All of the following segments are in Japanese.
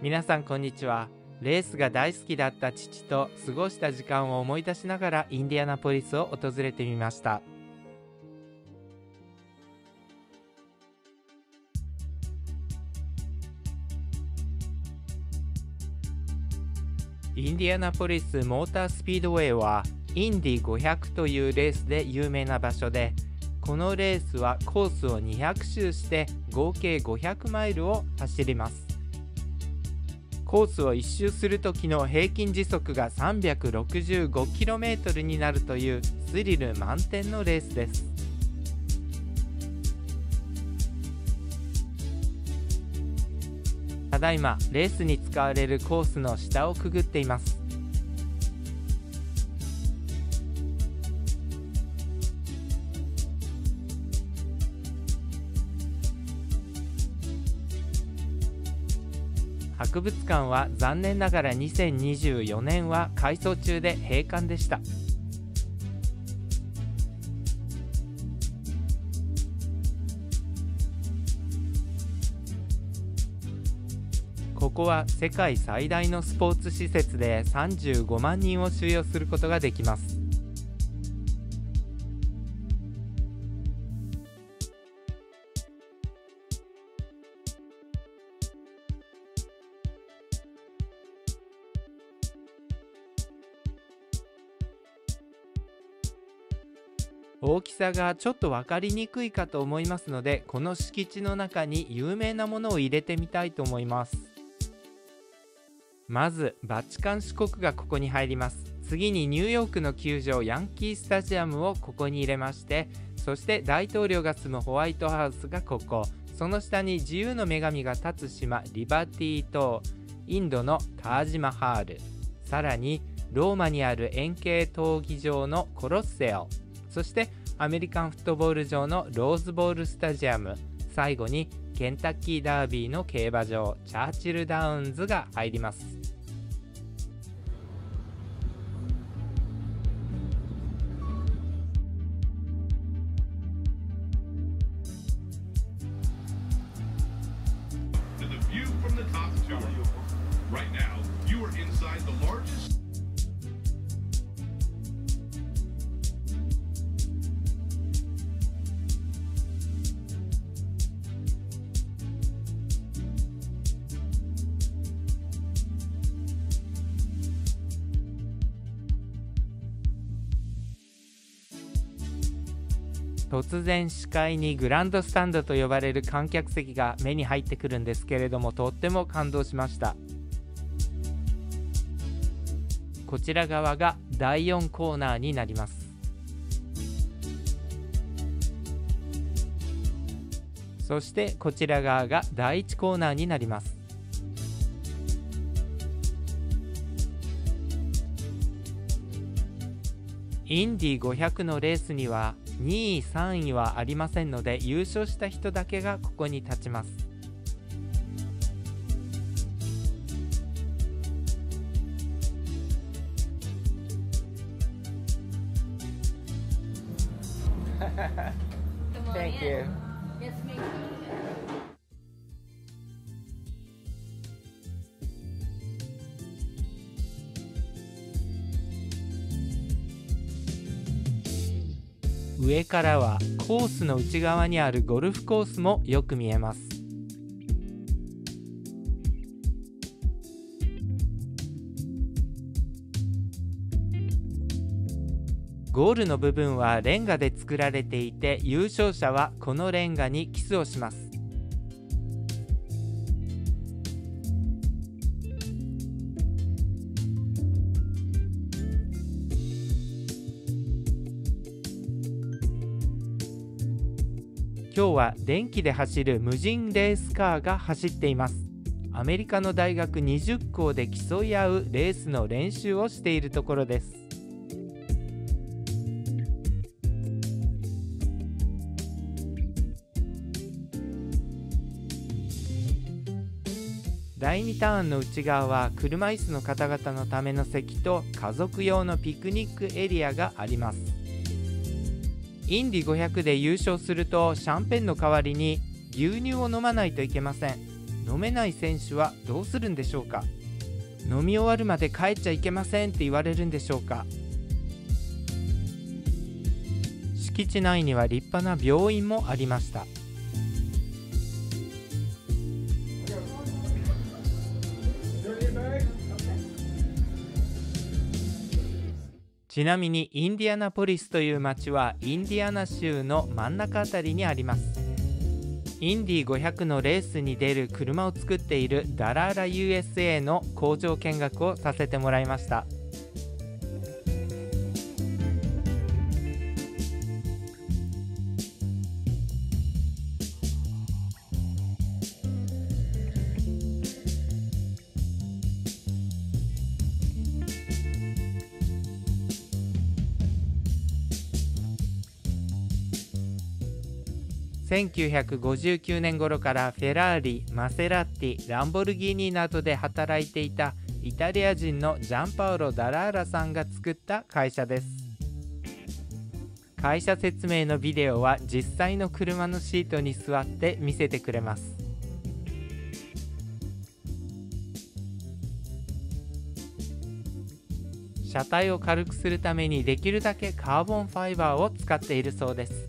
皆さんこんにちは。レースが大好きだった父と過ごした時間を思い出しながらインディアナポリスを訪れてみました。インディアナポリスモータースピードウェイはインディ500というレースで有名な場所で、このレースはコースを200周して合計500マイルを走ります。コースを1周する時の平均時速が 365km になるというスリル満点のレースです。ただいまレースに使われるコースの下をくぐっています。博物館は残念ながら2024年は改装中で閉館でした。ここは世界最大のスポーツ施設で35万人を収容することができます。大きさがちょっと分かりにくいかと思いますので、この敷地の中に有名なものを入れてみたいと思います。まずバチカン市国がここに入ります。次にニューヨークの球場ヤンキースタジアムをここに入れまして、そして大統領が住むホワイトハウスがここ、その下に自由の女神が立つ島リバティ島、インドのタージマハール、さらにローマにある円形闘技場のコロッセオ、そしてアメリカンフットボール場のローズボールスタジアム、最後にケンタッキーダービーの競馬場チャーチルダウンズが入ります。突然視界にグランドスタンドと呼ばれる観客席が目に入ってくるんですけれども、とっても感動しました。こちら側が第4コーナーになります。そしてこちら側が第1コーナーになります。インディ500のレースには2位3位はありませんので、優勝した人だけがここに立ちます。Thank you. 上からはコースの内側にあるゴルフコースもよく見えます。ゴールの部分はレンガで作られていて、優勝者はこのレンガにキスをします。今日は電気で走る無人レースカーが走っています。アメリカの大学20校で競い合うレースの練習をしているところです。第2ターンの内側は車椅子の方々のための席と家族用のピクニックエリアがあります。インディ500で優勝するとシャンペーンの代わりに牛乳を飲まないといけません。飲めない選手はどうするんでしょうか。飲み終わるまで帰っちゃいけませんって言われるんでしょうか。敷地内には立派な病院もありました。ちなみにインディアナポリスという町はインディアナ州の真ん中あたりにあります。インディ500のレースに出る車を作っているダラーラ USA の工場見学をさせてもらいました。1959年頃からフェラーリ、マセラティ、ランボルギーニなどで働いていたイタリア人のジャンパオロ・ダラーラさんが作った会社です。会社説明のビデオは実際の車のシートに座って見せてくれます。車体を軽くするためにできるだけカーボンファイバーを使っているそうです。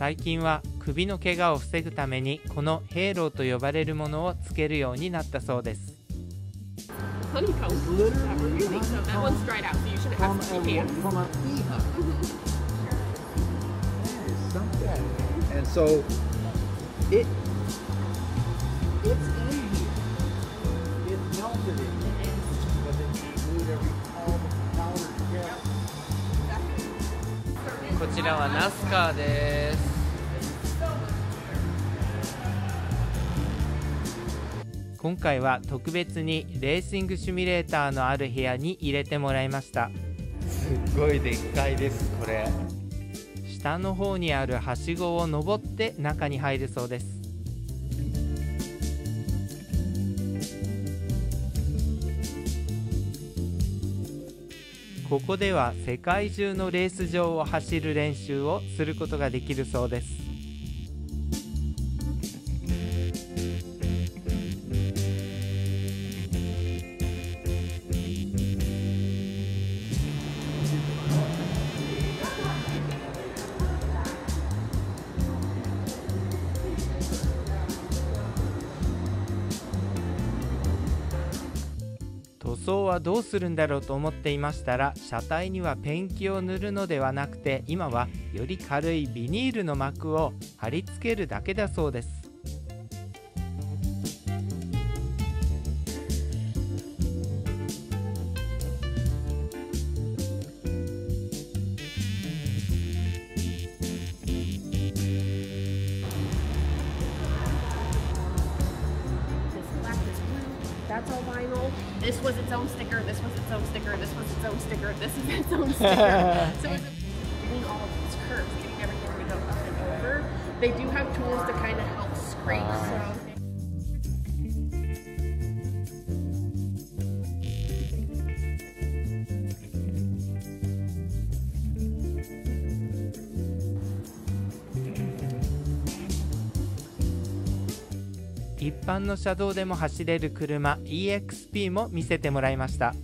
最近は首の怪我を防ぐためにこのヘイローと呼ばれるものをつけるようになったそうです。こちらはナスカーです。今回は特別にレーシングシミュレーターのある部屋に入れてもらいました。すっごいでっかいです。これ下の方にあるはしごを登って中に入るそうです。ここでは世界中のレース場を走る練習をすることができるそうです。塗装はどうするんだろうと思っていましたら、車体にはペンキを塗るのではなくて、今はより軽いビニールの膜を貼り付けるだけだそうです。一般の車道でも走れる車 EXP も見せてもらいました。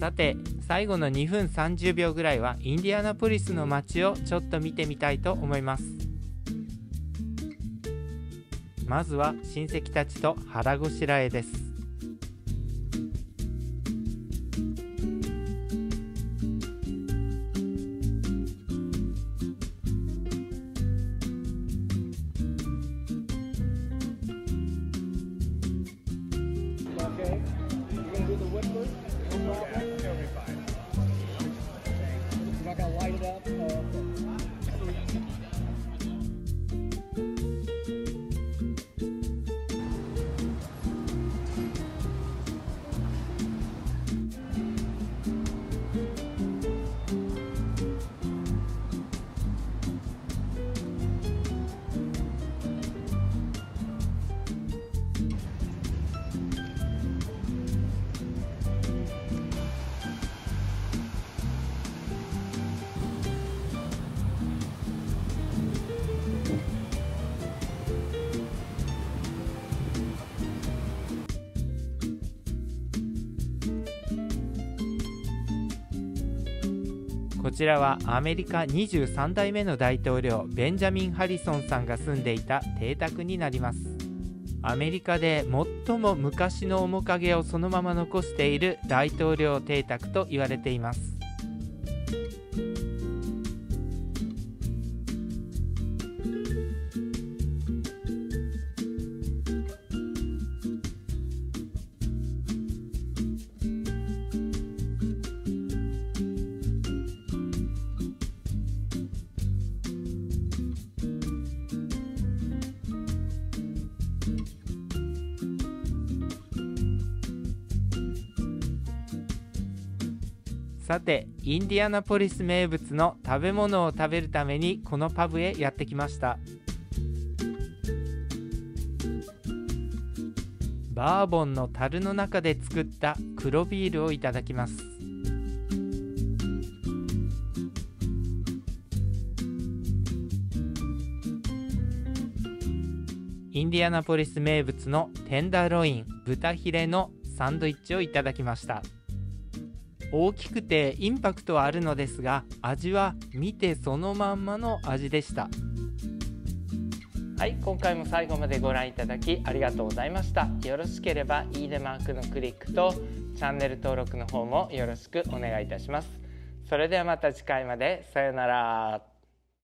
さて最後の2分30秒ぐらいはインディアナポリスの街をちょっと見てみたいと思います。まずは親戚たちと腹ごしらえです。こちらはアメリカ23代目の大統領ベンジャミン・ハリソンさんが住んでいた邸宅になります。アメリカで最も昔の面影をそのまま残している大統領邸宅と言われています。さてインディアナポリス名物の食べ物を食べるためにこのパブへやってきました。バーボンの樽の中で作った黒ビールをいただきます。インディアナポリス名物のテンダーロイン豚ヒレのサンドイッチをいただきました。大きくてインパクトはあるのですが、味は見てそのまんまの味でした。はい、今回も最後までご覧いただきありがとうございました。よろしければいいねマークのクリックとチャンネル登録の方もよろしくお願いいたします。それではまた次回まで。さようなら。